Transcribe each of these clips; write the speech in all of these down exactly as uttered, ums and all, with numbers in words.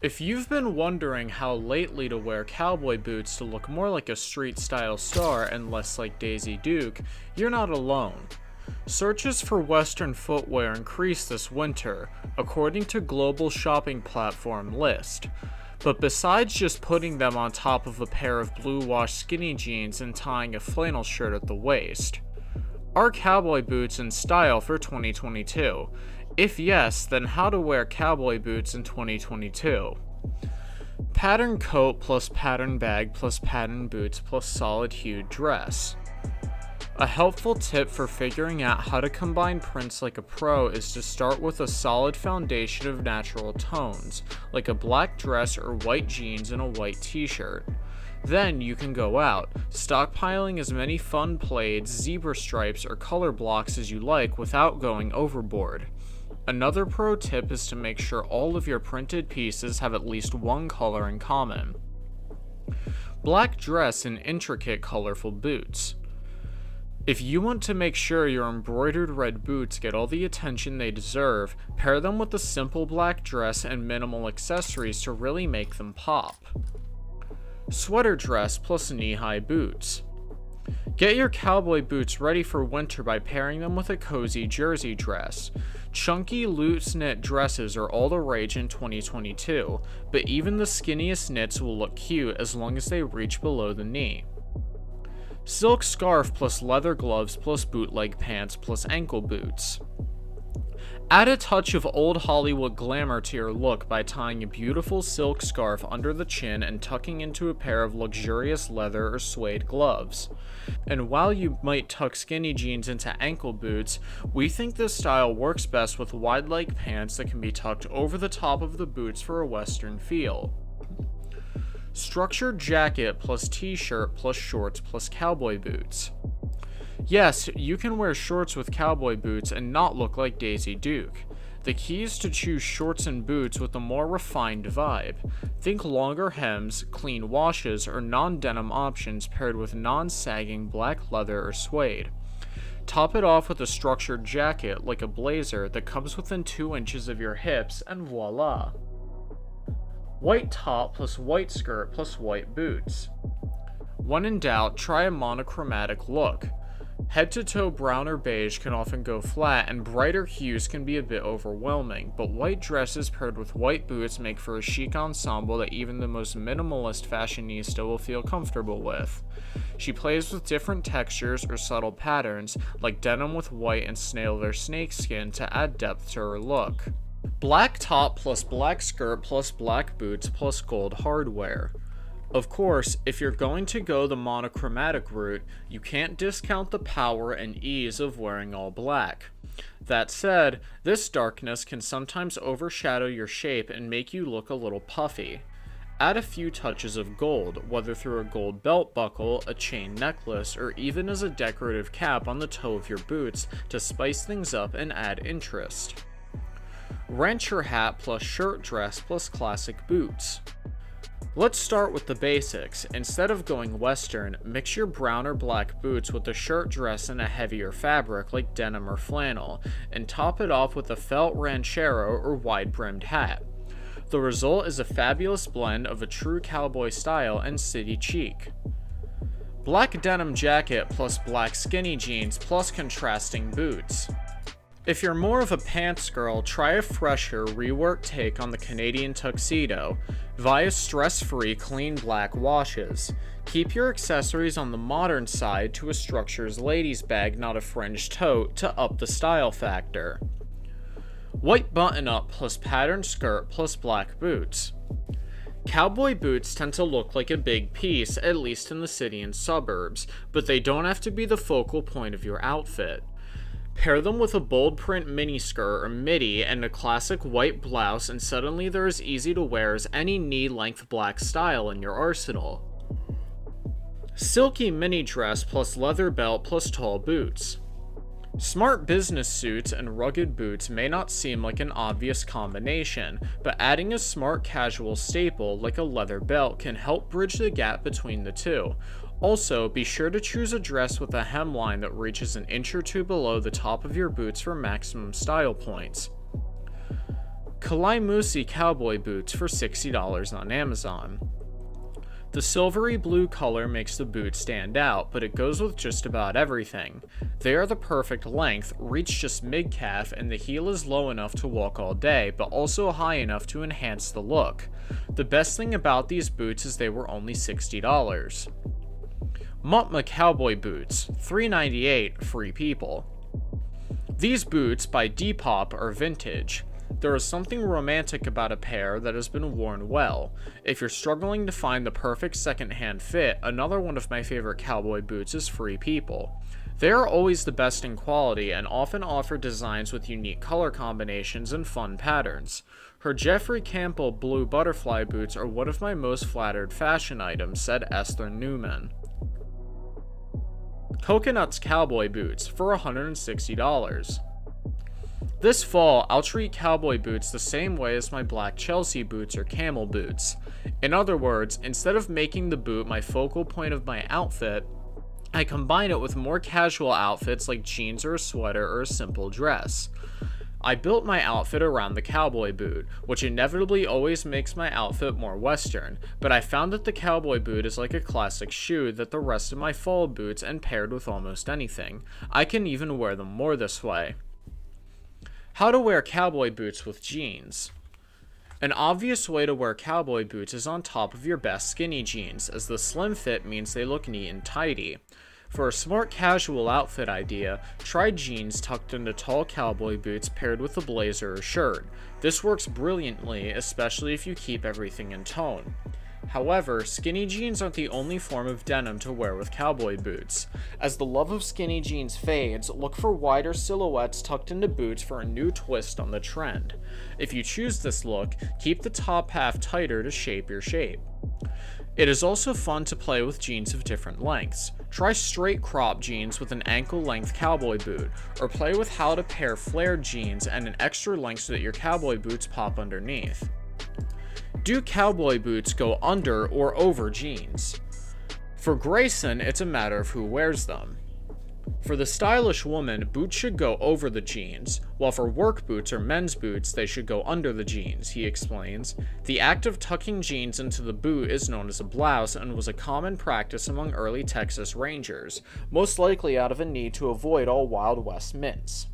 If you've been wondering how lately to wear cowboy boots to look more like a street-style star and less like Daisy Duke, you're not alone. Searches for Western footwear increased this winter, according to Global Shopping Platform List. But besides just putting them on top of a pair of blue wash skinny jeans and tying a flannel shirt at the waist, are cowboy boots in style for twenty twenty-two? If yes, then how to wear cowboy boots in twenty twenty-two. Pattern coat plus pattern bag plus pattern boots plus solid hued dress. A helpful tip for figuring out how to combine prints like a pro is to start with a solid foundation of natural tones, like a black dress or white jeans and a white t-shirt. Then you can go out, stockpiling as many fun plaids, zebra stripes, or color blocks as you like without going overboard. Another pro tip is to make sure all of your printed pieces have at least one color in common. Black dress and intricate colorful boots. If you want to make sure your embroidered red boots get all the attention they deserve, pair them with a simple black dress and minimal accessories to really make them pop. Sweater dress plus knee-high boots. Get your cowboy boots ready for winter by pairing them with a cozy jersey dress. Chunky, loose-knit dresses are all the rage in twenty twenty-two, but even the skinniest knits will look cute as long as they reach below the knee. Silk scarf plus leather gloves plus bootleg pants plus ankle boots. Add a touch of old Hollywood glamour to your look by tying a beautiful silk scarf under the chin and tucking into a pair of luxurious leather or suede gloves. And while you might tuck skinny jeans into ankle boots, we think this style works best with wide leg pants that can be tucked over the top of the boots for a Western feel. Structured jacket plus t-shirt plus shorts plus cowboy boots. Yes, you can wear shorts with cowboy boots and not look like Daisy Duke. The key is to choose shorts and boots with a more refined vibe. Think longer hems, clean washes, or non-denim options paired with non-sagging black leather or suede. Top it off with a structured jacket, like a blazer, that comes within two inches of your hips, and voila! White top plus white skirt plus white boots. When in doubt, try a monochromatic look. Head-to-toe brown or beige can often go flat, and brighter hues can be a bit overwhelming, but white dresses paired with white boots make for a chic ensemble that even the most minimalist fashionista will feel comfortable with. She plays with different textures or subtle patterns, like denim with white and snail or snakeskin, to add depth to her look. Black top plus black skirt plus black boots plus gold hardware. Of course, if you're going to go the monochromatic route, you can't discount the power and ease of wearing all black. That said, this darkness can sometimes overshadow your shape and make you look a little puffy. Add a few touches of gold, whether through a gold belt buckle, a chain necklace, or even as a decorative cap on the toe of your boots to spice things up and add interest. Rancher hat plus shirt dress plus classic boots. Let's start with the basics. Instead of going Western, mix your brown or black boots with a shirt dress in a heavier fabric like denim or flannel, and top it off with a felt ranchero or wide-brimmed hat. The result is a fabulous blend of a true cowboy style and city chic. Black denim jacket plus black skinny jeans plus contrasting boots. If you're more of a pants girl, try a fresher, reworked take on the Canadian tuxedo via stress-free, clean black washes. Keep your accessories on the modern side to a structure's ladies' bag, not a fringed tote, to up the style factor. White button-up plus patterned skirt plus black boots. Cowboy boots tend to look like a big piece, at least in the city and suburbs, but they don't have to be the focal point of your outfit. Pair them with a bold print miniskirt or midi and a classic white blouse, and suddenly they're as easy to wear as any knee-length black style in your arsenal. Silky mini dress plus leather belt plus tall boots. Smart business suits and rugged boots may not seem like an obvious combination, but adding a smart casual staple like a leather belt can help bridge the gap between the two. Also, be sure to choose a dress with a hemline that reaches an inch or two below the top of your boots for maximum style points. Keleimusi cowboy boots for sixty dollars on Amazon. The silvery blue color makes the boot stand out, but it goes with just about everything. They are the perfect length, reach just mid-calf, and the heel is low enough to walk all day, but also high enough to enhance the look. The best thing about these boots is they were only sixty dollars. Muntma cowboy boots, three ninety-eight, free people. These boots by Depop are vintage. There is something romantic about a pair that has been worn well. If you're struggling to find the perfect secondhand fit, another one of my favorite cowboy boots is Free People. They are always the best in quality and often offer designs with unique color combinations and fun patterns. Her Jeffrey Campbell blue butterfly boots are one of my most flattered fashion items, said Esther Newman. Coconuts cowboy boots for one hundred sixty dollars. This fall, I'll treat cowboy boots the same way as my black Chelsea boots or camel boots. In other words, instead of making the boot my focal point of my outfit, I combine it with more casual outfits like jeans or a sweater or a simple dress. I built my outfit around the cowboy boot, which inevitably always makes my outfit more Western, but I found that the cowboy boot is like a classic shoe that the rest of my fall boots and paired with almost anything. I can even wear them more this way. How to wear cowboy boots with jeans. An obvious way to wear cowboy boots is on top of your best skinny jeans, as the slim fit means they look neat and tidy. For a smart casual outfit idea, try jeans tucked into tall cowboy boots paired with a blazer or shirt. This works brilliantly, especially if you keep everything in tone. However, skinny jeans aren't the only form of denim to wear with cowboy boots. As the love of skinny jeans fades, look for wider silhouettes tucked into boots for a new twist on the trend. If you choose this look, keep the top half tighter to shape your shape. It is also fun to play with jeans of different lengths. Try straight crop jeans with an ankle-length cowboy boot, or play with how to pair flared jeans and an extra length so that your cowboy boots pop underneath. Do cowboy boots go under or over jeans? For Grayson, it's a matter of who wears them. For the stylish woman, boots should go over the jeans, while for work boots or men's boots, they should go under the jeans, he explains. The act of tucking jeans into the boot is known as a blouse and was a common practice among early Texas Rangers, most likely out of a need to avoid all Wild West mints.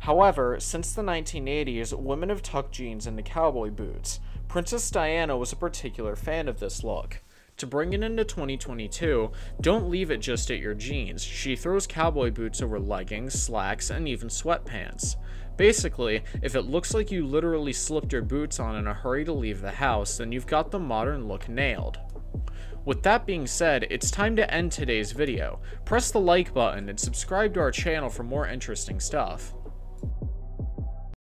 However, since the nineteen eighties, women have tucked jeans into cowboy boots. Princess Diana was a particular fan of this look. To bring it into twenty twenty-two, don't leave it just at your jeans. She throws cowboy boots over leggings, slacks, and even sweatpants. Basically, if it looks like you literally slipped your boots on in a hurry to leave the house, then you've got the modern look nailed. With that being said, it's time to end today's video. Press the like button and subscribe to our channel for more interesting stuff.